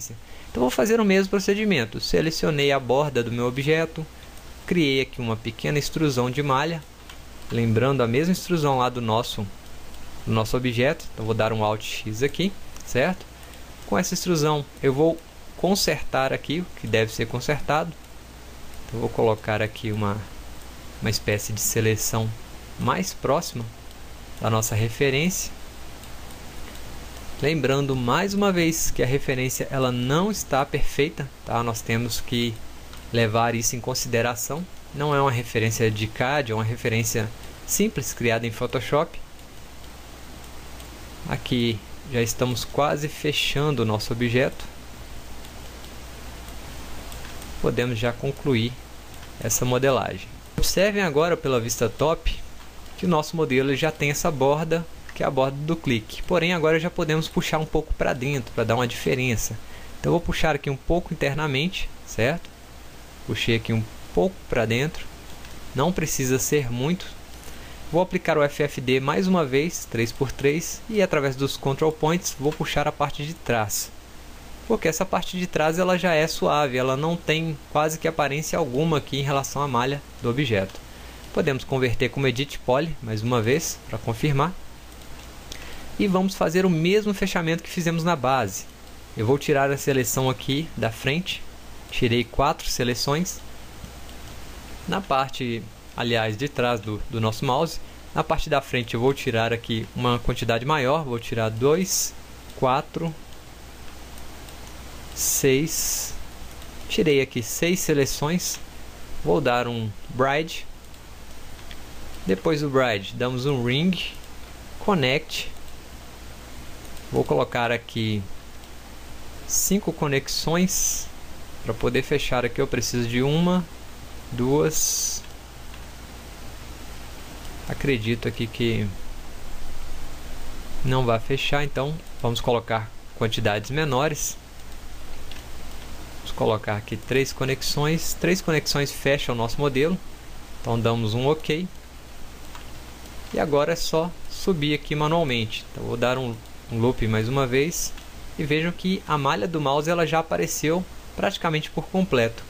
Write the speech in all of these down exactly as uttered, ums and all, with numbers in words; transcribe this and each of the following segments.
sequência. Então vou fazer o mesmo procedimento. Selecionei a borda do meu objeto, criei aqui uma pequena extrusão de malha, lembrando a mesma extrusão lá do nosso, do nosso objeto. Então vou dar um Alt X aqui, certo? Com essa extrusão eu vou consertar aqui o que deve ser consertado. Então vou colocar aqui uma, uma espécie de seleção mais próxima da nossa referência. Lembrando mais uma vez que a referência ela não está perfeita, tá? Nós temos que levar isso em consideração. Não é uma referência de C A D, é uma referência simples criada em Photoshop. Aqui já estamos quase fechando o nosso objeto. Podemos já concluir essa modelagem. Observem agora pela vista top que o nosso modelo já tem essa borda, que é a borda do clique. Porém, agora já podemos puxar um pouco para dentro, para dar uma diferença. Então, eu vou puxar aqui um pouco internamente, certo? Puxei aqui um pouco para dentro. Não precisa ser muito. Vou aplicar o F F D mais uma vez, três por três. E através dos Control Points, vou puxar a parte de trás. Porque essa parte de trás ela já é suave. Ela não tem quase que aparência alguma aqui em relação à malha do objeto. Podemos converter como Edit Poly, mais uma vez, para confirmar. E vamos fazer o mesmo fechamento que fizemos na base. Eu vou tirar a seleção aqui da frente. Tirei quatro seleções. Na parte, aliás, de trás do, do nosso mouse. Na parte da frente eu vou tirar aqui uma quantidade maior. Vou tirar dois, quatro, seis. Tirei aqui seis seleções. Vou dar um Bridge. Depois do Bridge, damos um Ring. Connect. Vou colocar aqui cinco conexões. Para poder fechar aqui eu preciso de uma, duas. Acredito aqui que não vai fechar, então vamos colocar quantidades menores. Vamos colocar aqui três conexões. Três conexões fecham o nosso modelo. Então damos um OK. E agora é só subir aqui manualmente. Então vou dar um Um loop mais uma vez, e vejam que a malha do mouse ela já apareceu praticamente por completo.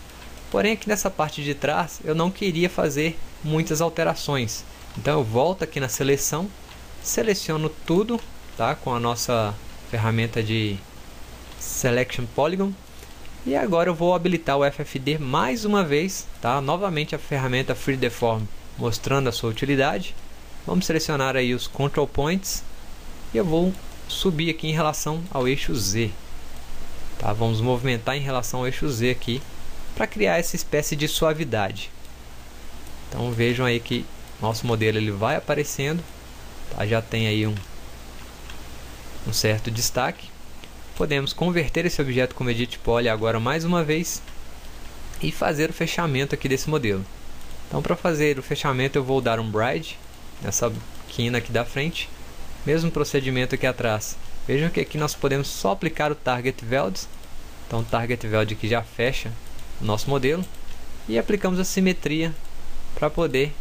Porém, aqui nessa parte de trás eu não queria fazer muitas alterações, então eu volto aqui na seleção, seleciono tudo, tá, com a nossa ferramenta de Selection Polygon, e agora eu vou habilitar o F F D mais uma vez, tá, novamente a ferramenta Free Deform mostrando a sua utilidade. Vamos selecionar aí os Control Points e eu vou subir aqui em relação ao eixo Z, tá? Vamos movimentar em relação ao eixo Z aqui para criar essa espécie de suavidade. Então vejam aí que nosso modelo ele vai aparecendo, tá? Já tem aí um, um certo destaque. Podemos converter esse objeto como Edit Poly agora mais uma vez e fazer o fechamento aqui desse modelo. Então para fazer o fechamento eu vou dar um Bridge nessa quina aqui da frente. Mesmo procedimento aqui atrás. Vejam que aqui nós podemos só aplicar o Target Weld. Então o Target Weld aqui já fecha o nosso modelo. E aplicamos a simetria para poder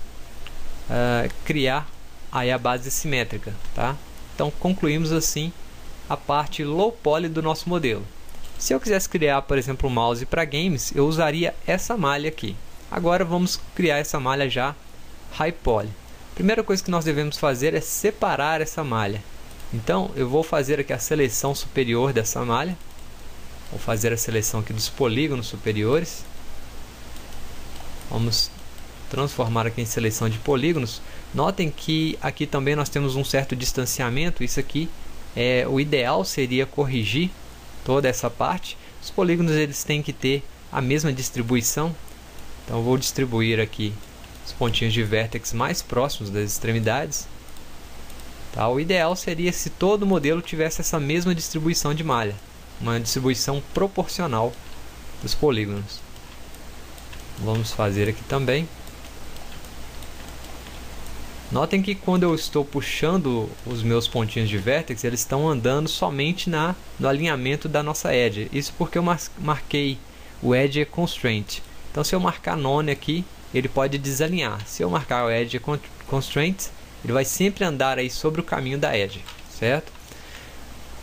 uh, criar aí a base simétrica, tá? Então concluímos assim a parte low poly do nosso modelo. Se eu quisesse criar, por exemplo, um mouse para games, eu usaria essa malha aqui. Agora vamos criar essa malha já high poly. Primeira coisa que nós devemos fazer é separar essa malha. Então eu vou fazer aqui a seleção superior dessa malha. Vou fazer a seleção aqui dos polígonos superiores. Vamos transformar aqui em seleção de polígonos. Notem que aqui também nós temos um certo distanciamento. Isso aqui é o ideal, seria corrigir toda essa parte. Os polígonos eles têm que ter a mesma distribuição. Então eu vou distribuir aqui os pontinhos de vértex mais próximos das extremidades, tá? O ideal seria se todo modelo tivesse essa mesma distribuição de malha, uma distribuição proporcional dos polígonos. Vamos fazer aqui também. Notem que quando eu estou puxando os meus pontinhos de vértex, eles estão andando somente na, no alinhamento da nossa edge. Isso porque eu marquei o Edge Constraint. Então se eu marcar none aqui, ele pode desalinhar. Se eu marcar o Edge Constraint, ele vai sempre andar aí sobre o caminho da edge, certo?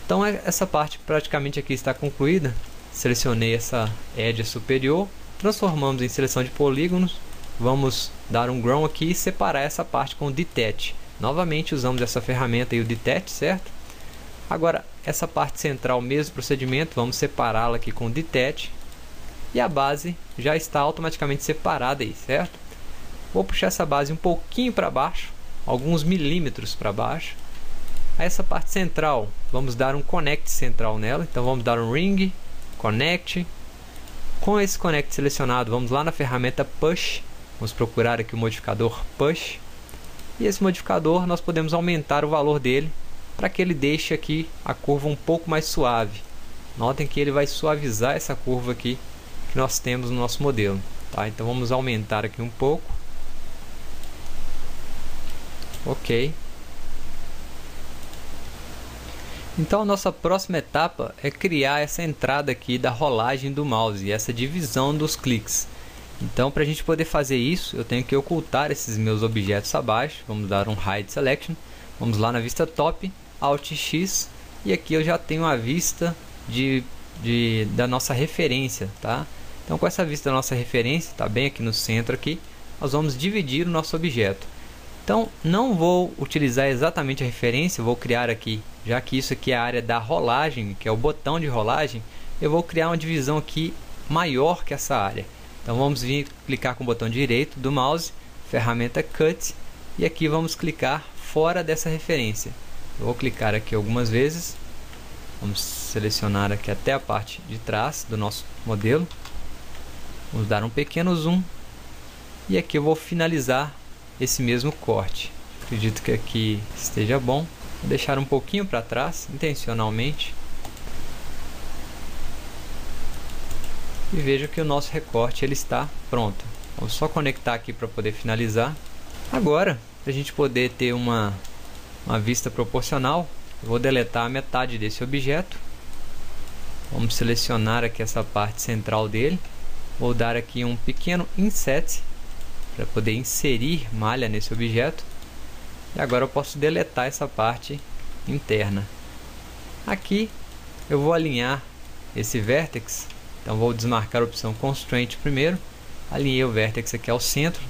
Então essa parte praticamente aqui está concluída. selecionei essa edge superior, transformamos em seleção de polígonos, vamos dar um grow aqui e separar essa parte com o Detach. Novamente usamos essa ferramenta e o Detach, certo? Agora essa parte central, mesmo procedimento, vamos separá-la aqui com o Detach e a base já está automaticamente separada aí, certo? Vou puxar essa base um pouquinho para baixo, alguns milímetros para baixo. A essa parte central, vamos dar um Connect central nela, então vamos dar um Ring, Connect. Com esse Connect selecionado, vamos lá na ferramenta Push, vamos procurar aqui o modificador Push. E esse modificador nós podemos aumentar o valor dele para que ele deixe aqui a curva um pouco mais suave. Notem que ele vai suavizar essa curva aqui que nós temos no nosso modelo, tá? Então vamos aumentar aqui um pouco. Ok. Então a nossa próxima etapa é criar essa entrada aqui da rolagem do mouse, essa divisão dos cliques. Então, para a gente poder fazer isso, eu tenho que ocultar esses meus objetos abaixo. Vamos dar um Hide Selection. Vamos lá na vista top, Alt X. E aqui eu já tenho a vista de, de, da nossa referência, tá? Então, com essa vista da nossa referência, tá bem aqui no centro aqui, nós vamos dividir o nosso objeto. Então, não vou utilizar exatamente a referência, vou criar aqui, já que isso aqui é a área da rolagem, que é o botão de rolagem, eu vou criar uma divisão aqui maior que essa área. Então vamos vir clicar com o botão direito do mouse, ferramenta Cut, e aqui vamos clicar fora dessa referência. Eu vou clicar aqui algumas vezes, vamos selecionar aqui até a parte de trás do nosso modelo, vamos dar um pequeno zoom, e aqui eu vou finalizar esse mesmo corte. Acredito que aqui esteja bom, vou deixar um pouquinho para trás, intencionalmente. E vejo que o nosso recorte ele está pronto. Vamos só conectar aqui para poder finalizar. Agora, para a gente poder ter uma, uma vista proporcional, eu vou deletar a metade desse objeto. Vamos selecionar aqui essa parte central dele. Vou dar aqui um pequeno Inset, para poder inserir malha nesse objeto. E agora eu posso deletar essa parte interna. Aqui eu vou alinhar esse vértex. Então vou desmarcar a opção Constraint primeiro. Alinhei o vértex aqui ao centro,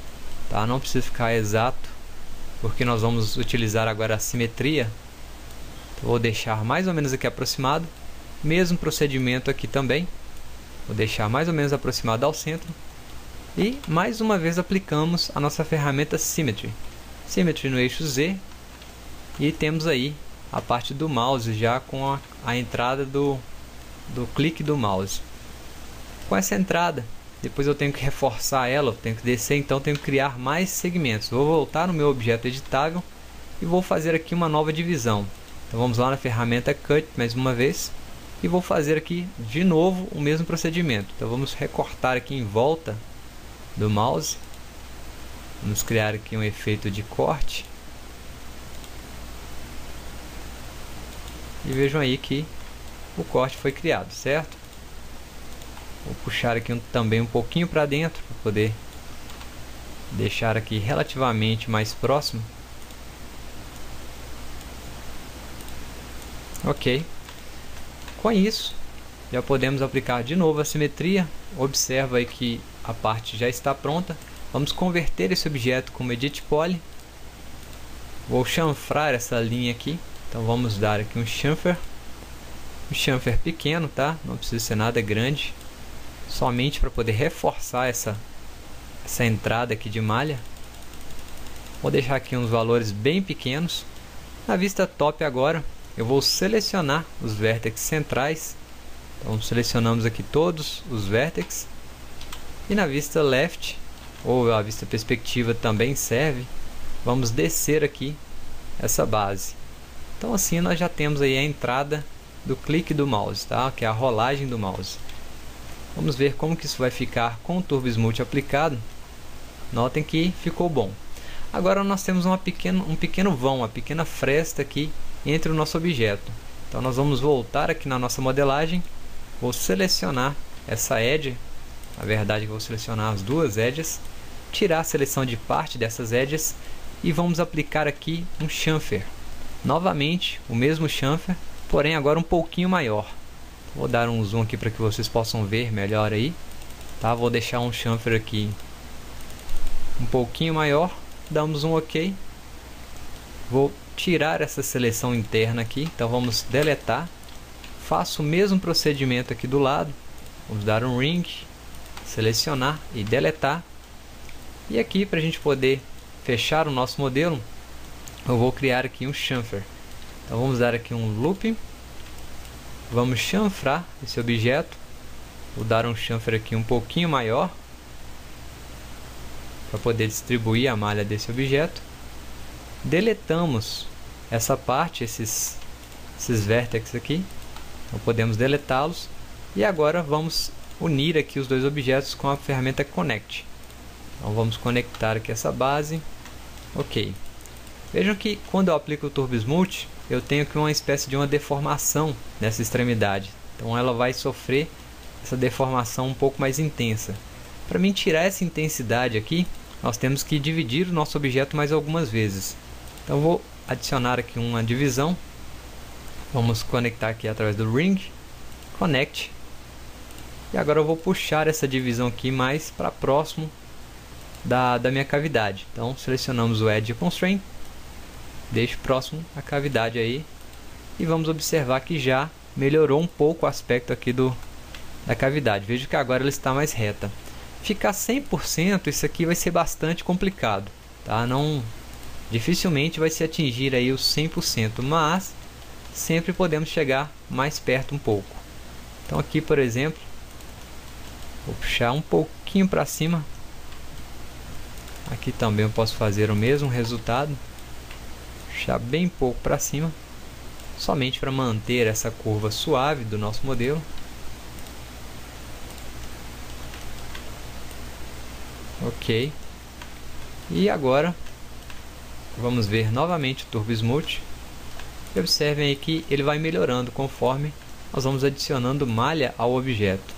tá? Não precisa ficar exato, porque nós vamos utilizar agora a simetria. Então, vou deixar mais ou menos aqui aproximado. Mesmo procedimento aqui também. Vou deixar mais ou menos aproximado ao centro. E mais uma vez aplicamos a nossa ferramenta Symmetry. Symmetry no eixo Z. E temos aí a parte do mouse já com a, a entrada do, do clique do mouse. Com essa entrada, depois eu tenho que reforçar ela, eu tenho que descer, então tenho que criar mais segmentos. Vou voltar no meu objeto editável e vou fazer aqui uma nova divisão. Então vamos lá na ferramenta Cut mais uma vez e vou fazer aqui de novo o mesmo procedimento. Então vamos recortar aqui em volta do mouse, vamos criar aqui um efeito de corte e vejam aí que o corte foi criado, certo? Vou puxar aqui um, também um pouquinho para dentro para poder deixar aqui relativamente mais próximo. Ok. Com isso, já podemos aplicar de novo a simetria. Observa aí que a parte já está pronta. Vamos converter esse objeto como Edit Poly. Vou chanfrar essa linha aqui. Então vamos dar aqui um chanfer. Um chanfer pequeno, tá? Não precisa ser nada grande. Somente para poder reforçar essa, essa entrada aqui de malha. Vou deixar aqui uns valores bem pequenos. Na vista top agora, eu vou selecionar os vértices centrais. Então selecionamos aqui todos os vértices. E na vista left, ou a vista perspectiva também serve, vamos descer aqui essa base. Então assim nós já temos aí a entrada do clique do mouse, tá? Que é a rolagem do mouse. Vamos ver como que isso vai ficar com o Turbo Smooth aplicado. Notem que ficou bom. Agora nós temos uma pequeno, um pequeno vão, uma pequena fresta aqui entre o nosso objeto. Então nós vamos voltar aqui na nossa modelagem. Vou selecionar essa edge. Na verdade eu vou selecionar as duas edges. Tirar a seleção de parte dessas edges. E vamos aplicar aqui um chamfer. Novamente o mesmo chamfer, porém agora um pouquinho maior. Vou dar um zoom aqui para que vocês possam ver melhor aí, tá? Vou deixar um chamfer aqui um pouquinho maior. Damos um OK. Vou tirar essa seleção interna aqui, então vamos deletar. Faço o mesmo procedimento aqui do lado. Vamos dar um ring, selecionar e deletar. E aqui, para a gente poder fechar o nosso modelo, eu vou criar aqui um chamfer. Então vamos dar aqui um loop. Vamos chanfrar esse objeto. Vou dar um chanfer aqui um pouquinho maior, para poder distribuir a malha desse objeto. Deletamos essa parte, esses, esses vértices aqui, então podemos deletá-los. E agora vamos unir aqui os dois objetos com a ferramenta Connect. Então vamos conectar aqui essa base. Ok. Vejam que quando eu aplico o Turbo Smooth, eu tenho aqui uma espécie de uma deformação nessa extremidade. Então ela vai sofrer essa deformação um pouco mais intensa. Para mim tirar essa intensidade aqui, nós temos que dividir o nosso objeto mais algumas vezes. Então vou adicionar aqui uma divisão. Vamos conectar aqui através do Ring, Connect. E agora eu vou puxar essa divisão aqui mais para próximo da, da minha cavidade. Então selecionamos o Edge Constraint, deixo próximo a cavidade aí. E vamos observar que já melhorou um pouco o aspecto aqui do, da cavidade. Veja que agora ela está mais reta. Ficar cem por cento isso aqui vai ser bastante complicado, tá? Não, dificilmente vai se atingir aí os cem por cento, mas sempre podemos chegar mais perto um pouco. Então aqui, por exemplo, vou puxar um pouquinho para cima. Aqui também eu posso fazer o mesmo resultado, puxar bem pouco para cima, somente para manter essa curva suave do nosso modelo. Ok, e agora vamos ver novamente o Turbo Smooth. E observem aí que ele vai melhorando conforme nós vamos adicionando malha ao objeto.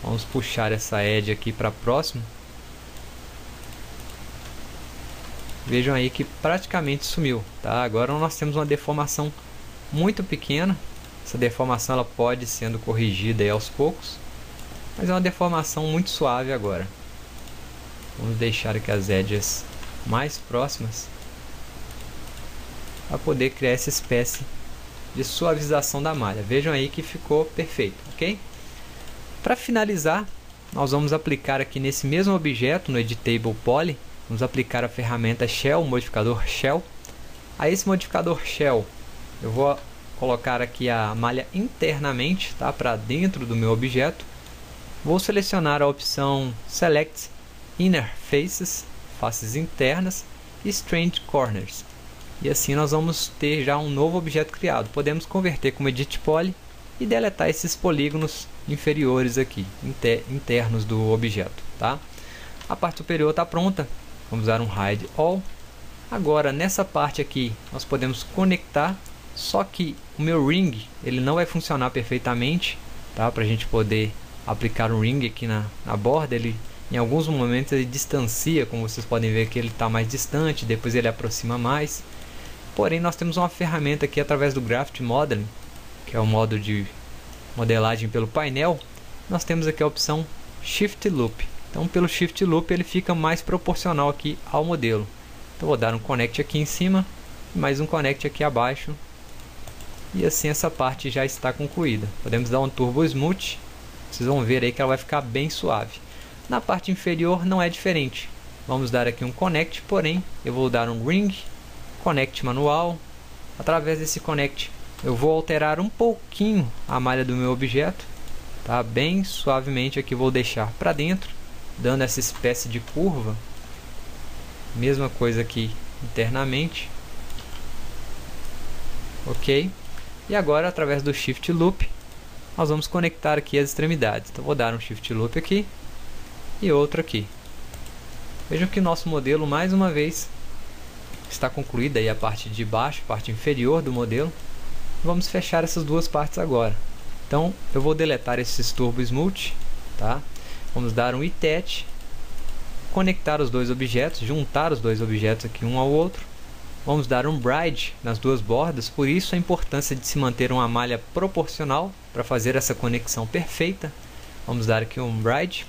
Vamos puxar essa edge aqui para próximo. Vejam aí que praticamente sumiu, tá? Agora nós temos uma deformação muito pequena. Essa deformação ela pode sendo corrigida aí aos poucos, mas é uma deformação muito suave agora. Vamos deixar aqui as edges mais próximas para poder criar essa espécie de suavização da malha. Vejam aí que ficou perfeito, ok? Para finalizar, nós vamos aplicar aqui nesse mesmo objeto, no Editable Poly, vamos aplicar a ferramenta Shell, o modificador Shell. A esse modificador Shell, eu vou colocar aqui a malha internamente, tá? Para dentro do meu objeto. Vou selecionar a opção Select Inner Faces, faces internas, e Strange Corners. E assim nós vamos ter já um novo objeto criado. Podemos converter como Edit Poly e deletar esses polígonos inferiores aqui, inter internos do objeto, tá? A parte superior está pronta. Vamos dar um Hide All. Agora nessa parte aqui nós podemos conectar, só que o meu Ring ele não vai funcionar perfeitamente, tá? Para a gente poder aplicar um Ring aqui na, na borda, ele em alguns momentos ele distancia, como vocês podem ver que ele está mais distante, depois ele aproxima mais. Porém, nós temos uma ferramenta aqui através do Graft Modeling, que é o modo de modelagem pelo painel. Nós temos aqui a opção Shift Loop. Então, pelo Shift Loop ele fica mais proporcional aqui ao modelo. Então, vou dar um Connect aqui em cima, mais um Connect aqui abaixo. E assim essa parte já está concluída. Podemos dar um Turbo Smooth. Vocês vão ver aí que ela vai ficar bem suave. Na parte inferior não é diferente. Vamos dar aqui um Connect, porém eu vou dar um Ring, Connect manual. Através desse Connect eu vou alterar um pouquinho a malha do meu objeto, tá? Bem suavemente aqui vou deixar para dentro, dando essa espécie de curva. Mesma coisa aqui internamente. Ok. E agora através do Shift Loop nós vamos conectar aqui as extremidades. Então vou dar um Shift Loop aqui e outro aqui. Vejam que nosso modelo mais uma vez está concluída aí a parte de baixo, parte inferior do modelo. Vamos fechar essas duas partes agora. Então eu vou deletar esses Turbo Smooth, tá? Vamos dar um Detach, conectar os dois objetos, juntar os dois objetos aqui um ao outro Vamos dar um bridge nas duas bordas, por isso a importância de se manter uma malha proporcional para fazer essa conexão perfeita. Vamos dar aqui um bridge.